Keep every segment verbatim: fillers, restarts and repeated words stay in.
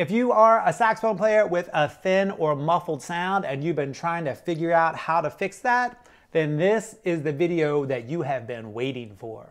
If you are a saxophone player with a thin or muffled sound and you've been trying to figure out how to fix that, then this is the video that you have been waiting for.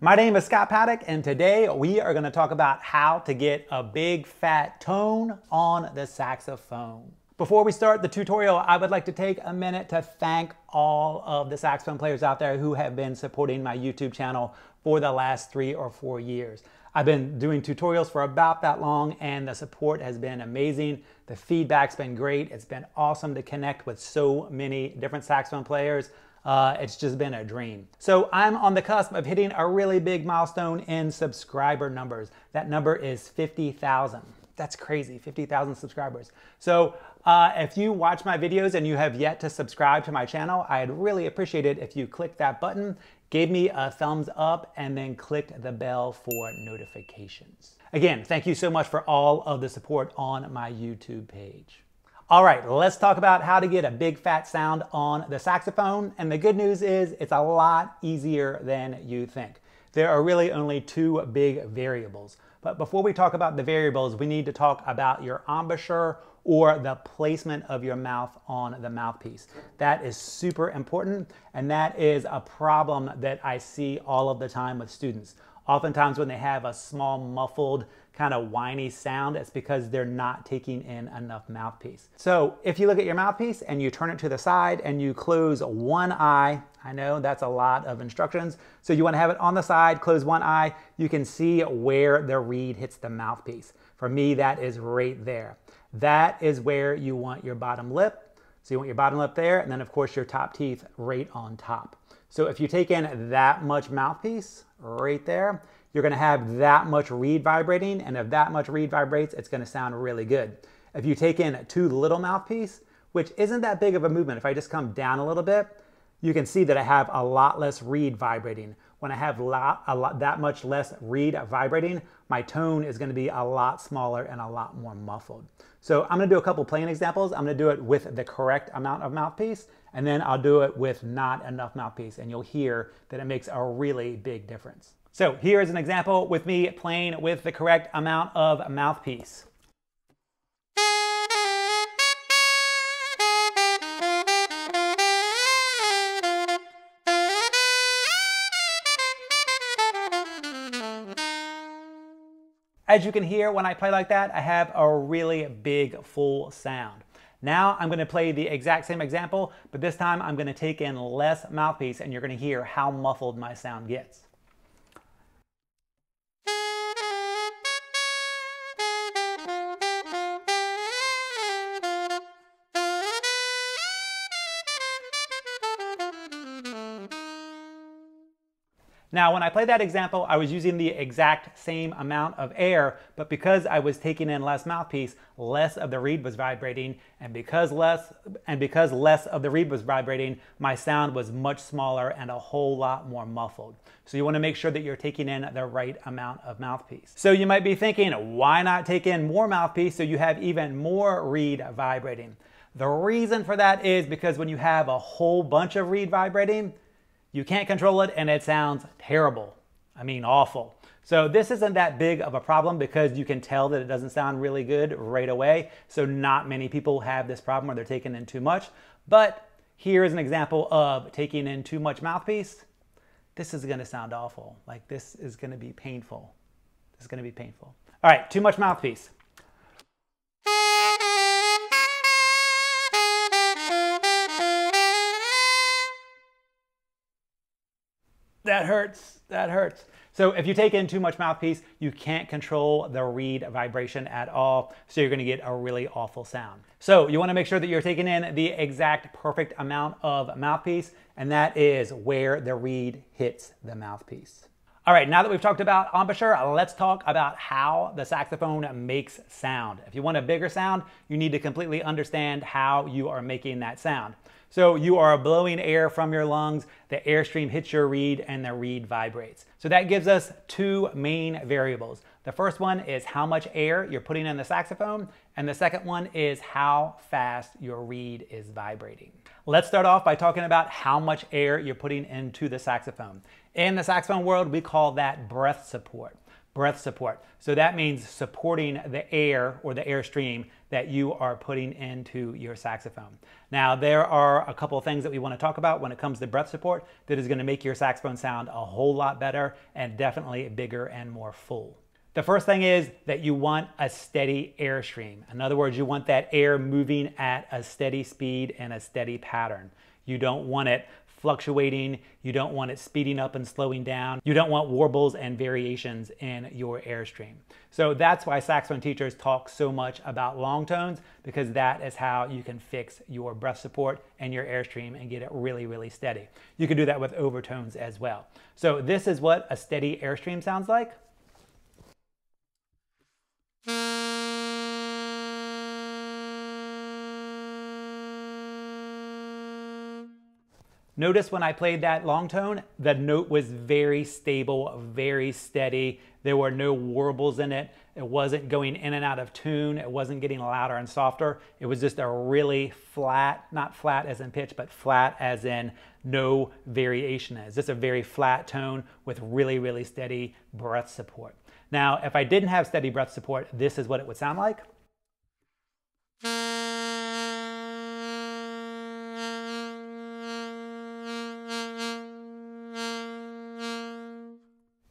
My name is Scott Paddock, and today we are going to talk about how to get a big fat tone on the saxophone. Before we start the tutorial, I would like to take a minute to thank all of the saxophone players out there who have been supporting my YouTube channel for the last three or four years. I've been doing tutorials for about that long, and the support has been amazing. The feedback's been great. It's been awesome to connect with so many different saxophone players. Uh, it's just been a dream. So I'm on the cusp of hitting a really big milestone in subscriber numbers. That number is fifty thousand. That's crazy, fifty thousand subscribers. So uh, if you watch my videos and you have yet to subscribe to my channel, I'd really appreciate it if you clicked that button, gave me a thumbs up, and then clicked the bell for notifications. Again, thank you so much for all of the support on my YouTube page. All right, let's talk about how to get a big fat sound on the saxophone. And the good news is it's a lot easier than you think. There are really only two big variables. But before we talk about the variables, we need to talk about your embouchure, or the placement of your mouth on the mouthpiece. That is super important, and that is a problem that I see all of the time with students. Oftentimes when they have a small, muffled, kind of whiny sound, it's because they're not taking in enough mouthpiece. So if you look at your mouthpiece and you turn it to the side and you close one eye, I know that's a lot of instructions. So you want to have it on the side, close one eye. You can see where the reed hits the mouthpiece. For me, that is right there. That is where you want your bottom lip. So you want your bottom lip there, and then of course your top teeth right on top. So if you take in that much mouthpiece right there, you're gonna have that much reed vibrating, and if that much reed vibrates, it's gonna sound really good. If you take in too little mouthpiece, which isn't that big of a movement, if I just come down a little bit, you can see that I have a lot less reed vibrating. When I have lot, a lot, that much less reed vibrating, my tone is gonna be a lot smaller and a lot more muffled. So I'm gonna do a couple playing examples. I'm gonna do it with the correct amount of mouthpiece, and then I'll do it with not enough mouthpiece, and you'll hear that it makes a really big difference. So here is an example with me playing with the correct amount of mouthpiece. As you can hear, when I play like that, I have a really big full sound. Now I'm gonna play the exact same example, but this time I'm gonna take in less mouthpiece, and you're gonna hear how muffled my sound gets. Now, when I played that example, I was using the exact same amount of air, but because I was taking in less mouthpiece, less of the reed was vibrating, and because less, and because less of the reed was vibrating, my sound was much smaller and a whole lot more muffled. So you wanna make sure that you're taking in the right amount of mouthpiece. So you might be thinking, why not take in more mouthpiece so you have even more reed vibrating? The reason for that is because when you have a whole bunch of reed vibrating, you can't control it, and it sounds terrible. I mean, awful. So this isn't that big of a problem because you can tell that it doesn't sound really good right away. So not many people have this problem where they're taking in too much. But here is an example of taking in too much mouthpiece. This is gonna sound awful. Like, this is gonna be painful. This is gonna be painful. All right, too much mouthpiece. That hurts, that hurts. So if you take in too much mouthpiece, you can't control the reed vibration at all, so you're gonna get a really awful sound. So you wanna make sure that you're taking in the exact perfect amount of mouthpiece, and that is where the reed hits the mouthpiece. All right, now that we've talked about embouchure, let's talk about how the saxophone makes sound. If you want a bigger sound, you need to completely understand how you are making that sound. So you are blowing air from your lungs, the airstream hits your reed, and the reed vibrates. So that gives us two main variables. The first one is how much air you're putting in the saxophone, and the second one is how fast your reed is vibrating. Let's start off by talking about how much air you're putting into the saxophone. In the saxophone world, we call that breath support. Breath support. So that means supporting the air or the airstream that you are putting into your saxophone. Now, there are a couple of things that we want to talk about when it comes to breath support that is going to make your saxophone sound a whole lot better and definitely bigger and more full. The first thing is that you want a steady airstream. In other words, you want that air moving at a steady speed and a steady pattern. You don't want it fluctuating, you don't want it speeding up and slowing down, you don't want warbles and variations in your airstream. So that's why saxophone teachers talk so much about long tones, because that is how you can fix your breath support and your airstream and get it really, really steady. You can do that with overtones as well. So this is what a steady airstream sounds like. Notice when I played that long tone, the note was very stable, very steady. There were no warbles in it. It wasn't going in and out of tune. It wasn't getting louder and softer. It was just a really flat, not flat as in pitch, but flat as in no variation. It's just a very flat tone with really, really steady breath support. Now, if I didn't have steady breath support, this is what it would sound like.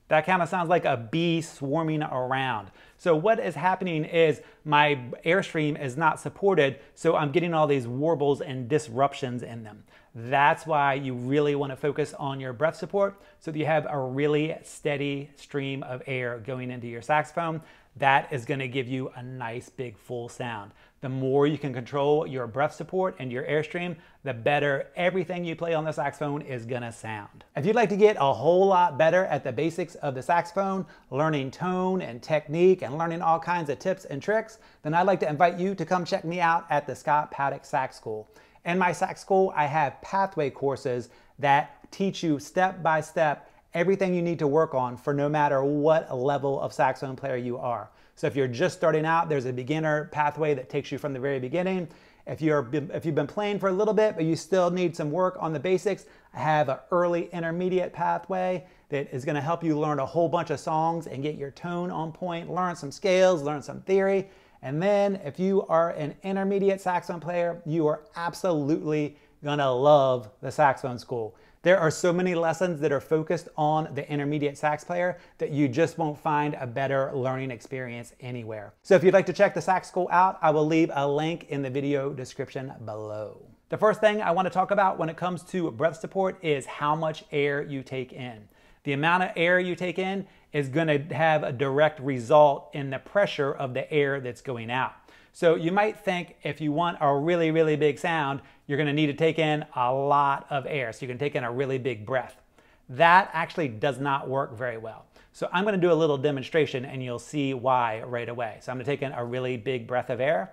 That kind of sounds like a bee swarming around. So what is happening is my airstream is not supported, so I'm getting all these warbles and disruptions in them. That's why you really want to focus on your breath support, so that you have a really steady stream of air going into your saxophone. That is going to give you a nice big full sound. The more you can control your breath support and your airstream, the better everything you play on the saxophone is gonna sound. If you'd like to get a whole lot better at the basics of the saxophone, learning tone and technique and learning all kinds of tips and tricks, then I'd like to invite you to come check me out at the Scott Paddock Sax School. In my sax school, I have pathway courses that teach you step by step everything you need to work on for no matter what level of saxophone player you are. So if you're just starting out, there's a beginner pathway that takes you from the very beginning. If, you're, if you've been playing for a little bit, but you still need some work on the basics, I have an early intermediate pathway that is gonna help you learn a whole bunch of songs and get your tone on point, learn some scales, learn some theory. And then if you are an intermediate saxophone player, you are absolutely gonna love the saxophone school. There are so many lessons that are focused on the intermediate sax player that you just won't find a better learning experience anywhere. So if you'd like to check the sax school out, I will leave a link in the video description below. The first thing I want to talk about when it comes to breath support is how much air you take in. The amount of air you take in is going to have a direct result in the pressure of the air that's going out. So you might think if you want a really, really big sound, you're gonna need to take in a lot of air. So you can take in a really big breath. That actually does not work very well. So I'm gonna do a little demonstration and you'll see why right away. So I'm gonna take in a really big breath of air.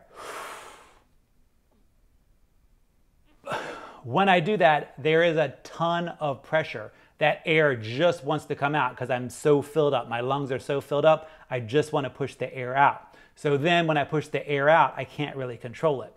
When I do that, there is a ton of pressure. That air just wants to come out because I'm so filled up. My lungs are so filled up, I just wanna push the air out. So then when I push the air out, I can't really control it.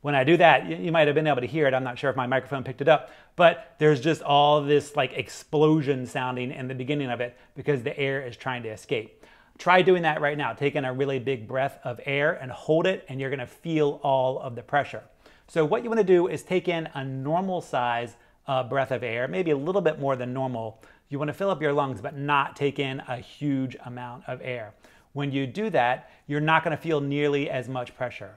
When I do that, you might have been able to hear it. I'm not sure if my microphone picked it up, but there's just all this like explosion sounding in the beginning of it because the air is trying to escape. Try doing that right now. Take in a really big breath of air and hold it, and you're gonna feel all of the pressure. So what you wanna do is take in a normal size uh, breath of air, maybe a little bit more than normal. You want to fill up your lungs, but not take in a huge amount of air. When you do that, you're not going to feel nearly as much pressure.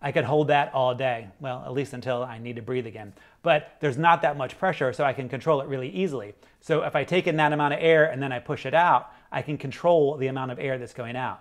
I could hold that all day. Well, at least until I need to breathe again. But there's not that much pressure, so I can control it really easily. So if I take in that amount of air and then I push it out, I can control the amount of air that's going out.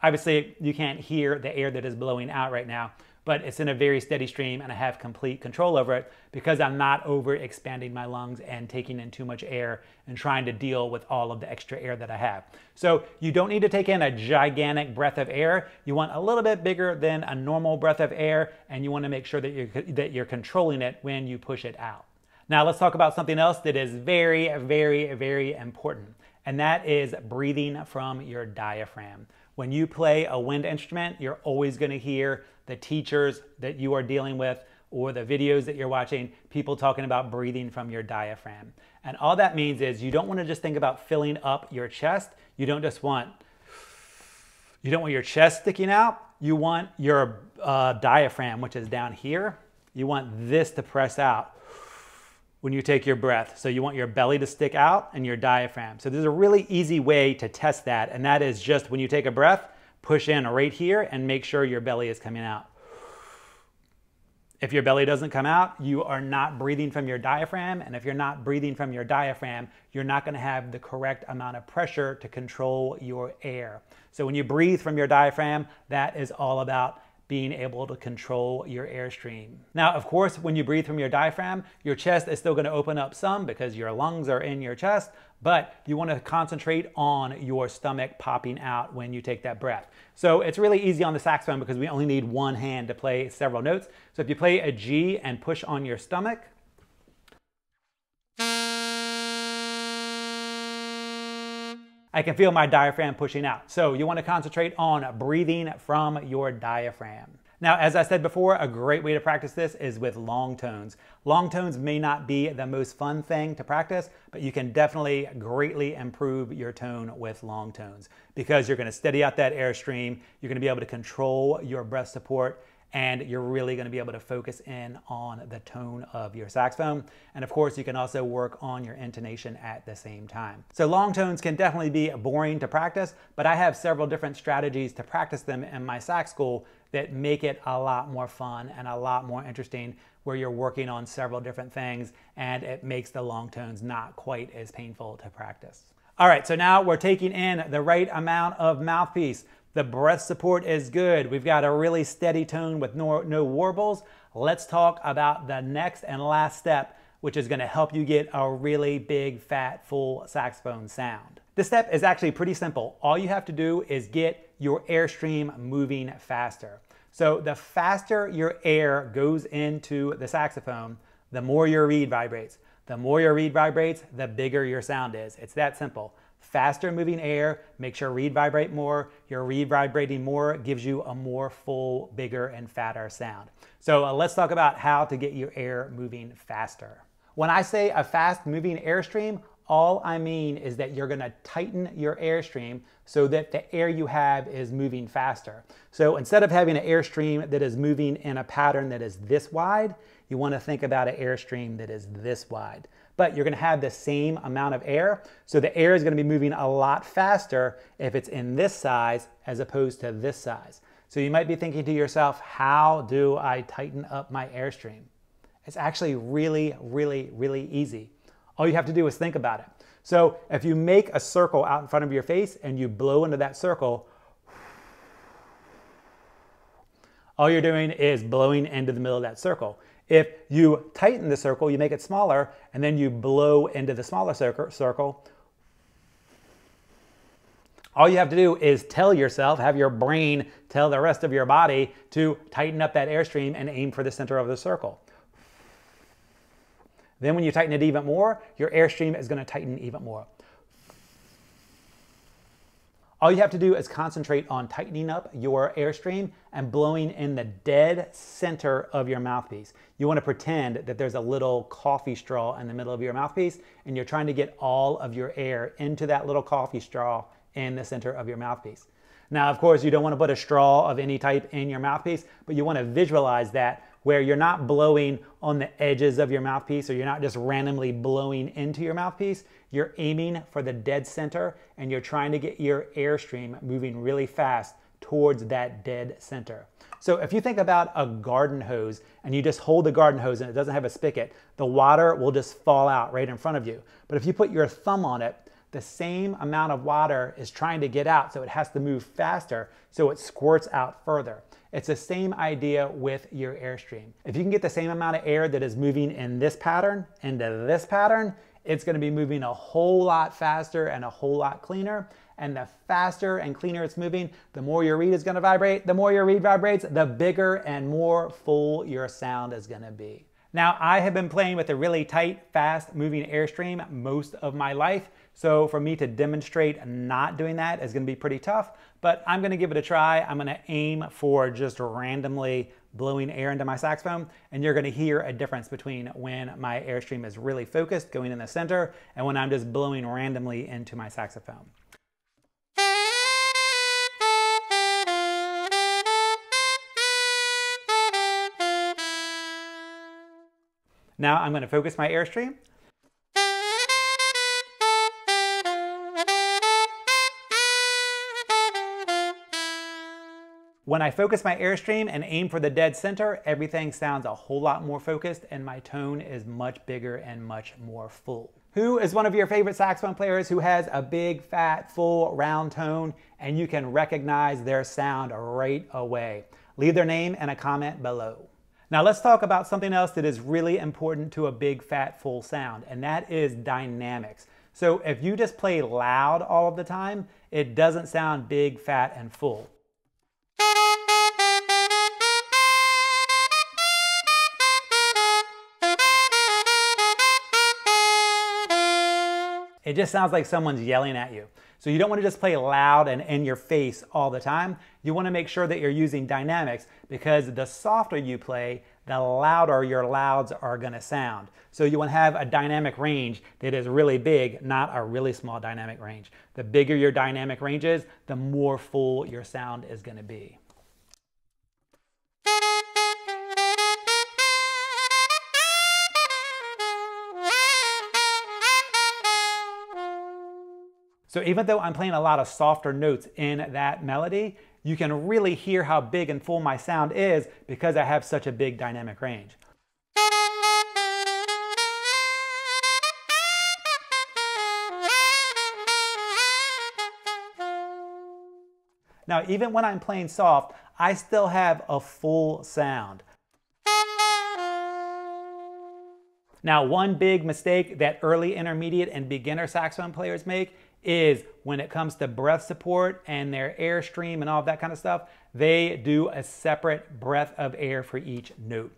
Obviously, you can't hear the air that is blowing out right now, but it's in a very steady stream and I have complete control over it because I'm not over expanding my lungs and taking in too much air and trying to deal with all of the extra air that I have. So you don't need to take in a gigantic breath of air. You want a little bit bigger than a normal breath of air, and you want to make sure that you're, that you're controlling it when you push it out. Now let's talk about something else that is very, very, very important. and that is breathing from your diaphragm. When you play a wind instrument, you're always going to hear the teachers that you are dealing with or the videos that you're watching, people talking about breathing from your diaphragm. And all that means is you don't want to just think about filling up your chest. You don't just want, you don't want your chest sticking out. You want your uh, diaphragm, which is down here. You want this to press out when you take your breath. So you want your belly to stick out and your diaphragm. So there's a really easy way to test that. And that is just when you take a breath, push in right here and make sure your belly is coming out. If your belly doesn't come out, you are not breathing from your diaphragm. And if you're not breathing from your diaphragm, you're not going to have the correct amount of pressure to control your air. So when you breathe from your diaphragm, that is all about being able to control your airstream. Now, of course, when you breathe from your diaphragm, your chest is still gonna open up some because your lungs are in your chest, but you wanna concentrate on your stomach popping out when you take that breath. So it's really easy on the saxophone because we only need one hand to play several notes. So if you play a G and push on your stomach, I can feel my diaphragm pushing out. So you want to concentrate on breathing from your diaphragm. Now, as I said before, a great way to practice this is with long tones. Long tones may not be the most fun thing to practice, but you can definitely greatly improve your tone with long tones because you're going to steady out that airstream. You're going to be able to control your breath support, and you're really going to be able to focus in on the tone of your saxophone. And of course, you can also work on your intonation at the same time. So long tones can definitely be boring to practice, but I have several different strategies to practice them in my sax school that make it a lot more fun and a lot more interesting, where you're working on several different things and it makes the long tones not quite as painful to practice. All right, so now we're taking in the right amount of mouthpiece. The breath support is good. We've got a really steady tone with no, no warbles. Let's talk about the next and last step, which is going to help you get a really big, fat, full saxophone sound. This step is actually pretty simple. All you have to do is get your airstream moving faster. So the faster your air goes into the saxophone, the more your reed vibrates. The more your reed vibrates, the bigger your sound is. It's that simple. Faster moving air makes your reed vibrate more. Your reed vibrating more gives you a more full, bigger, and fatter sound. So uh, let's talk about how to get your air moving faster. When I say a fast moving airstream, all I mean is that you're gonna tighten your airstream so that the air you have is moving faster. So instead of having an airstream that is moving in a pattern that is this wide, you wanna think about an airstream that is this wide. But you're gonna have the same amount of air. So the air is gonna be moving a lot faster if it's in this size as opposed to this size. So you might be thinking to yourself, how do I tighten up my airstream? It's actually really, really, really easy. All you have to do is think about it. So if you make a circle out in front of your face and you blow into that circle, all you're doing is blowing into the middle of that circle. If you tighten the circle, you make it smaller, and then you blow into the smaller circle, all you have to do is tell yourself, have your brain tell the rest of your body to tighten up that airstream and aim for the center of the circle. Then when you tighten it even more, your airstream is going to tighten even more. All you have to do is concentrate on tightening up your airstream and blowing in the dead center of your mouthpiece. You want to pretend that there's a little coffee straw in the middle of your mouthpiece, and you're trying to get all of your air into that little coffee straw in the center of your mouthpiece. Now, of course, you don't want to put a straw of any type in your mouthpiece, but you want to visualize that where you're not blowing on the edges of your mouthpiece, or you're not just randomly blowing into your mouthpiece. You're aiming for the dead center, and you're trying to get your airstream moving really fast towards that dead center. So if you think about a garden hose and you just hold the garden hose and it doesn't have a spigot, the water will just fall out right in front of you. But if you put your thumb on it, the same amount of water is trying to get out, so it has to move faster, so it squirts out further. It's the same idea with your airstream. If you can get the same amount of air that is moving in this pattern into this pattern, it's going to be moving a whole lot faster and a whole lot cleaner. And the faster and cleaner it's moving, the more your reed is going to vibrate. The more your reed vibrates, the bigger and more full your sound is going to be. Now, I have been playing with a really tight, fast moving airstream most of my life, so for me to demonstrate not doing that is gonna be pretty tough, but I'm gonna give it a try. I'm gonna aim for just randomly blowing air into my saxophone, and you're gonna hear a difference between when my airstream is really focused, going in the center, and when I'm just blowing randomly into my saxophone. Now I'm going to focus my airstream. When I focus my airstream and aim for the dead center, everything sounds a whole lot more focused and my tone is much bigger and much more full. Who is one of your favorite saxophone players who has a big, fat, full, round tone and you can recognize their sound right away? Leave their name and a comment below. Now let's talk about something else that is really important to a big, fat, full sound, and that is dynamics. So if you just play loud all of the time, it doesn't sound big, fat, and full. It just sounds like someone's yelling at you. So you don't want to just play loud and in your face all the time. You want to make sure that you're using dynamics, because the softer you play, the louder your louds are going to sound. So you want to have a dynamic range that is really big, not a really small dynamic range. The bigger your dynamic range is, the more full your sound is going to be. So even though I'm playing a lot of softer notes in that melody, you can really hear how big and full my sound is because I have such a big dynamic range. Now, even when I'm playing soft, I still have a full sound. Now, one big mistake that early, intermediate, and beginner saxophone players make is when it comes to breath support and their airstream and all that kind of stuff, they do a separate breath of air for each note.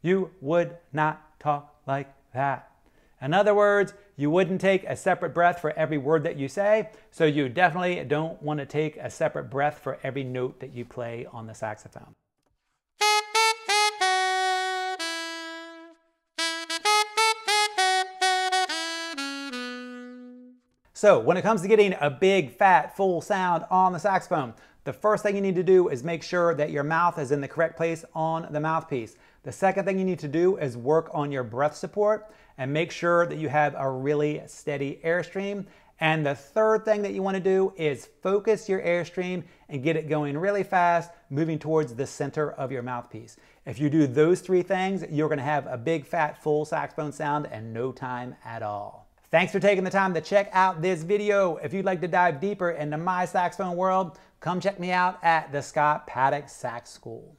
You would not talk like that. In other words, you wouldn't take a separate breath for every word that you say, so you definitely don't want to take a separate breath for every note that you play on the saxophone. So when it comes to getting a big, fat, full sound on the saxophone, the first thing you need to do is make sure that your mouth is in the correct place on the mouthpiece. The second thing you need to do is work on your breath support and make sure that you have a really steady airstream. And the third thing that you want to do is focus your airstream and get it going really fast, moving towards the center of your mouthpiece. If you do those three things, you're going to have a big, fat, full saxophone sound in no time at all. Thanks for taking the time to check out this video. If you'd like to dive deeper into my saxophone world, come check me out at the Scott Paddock Sax School.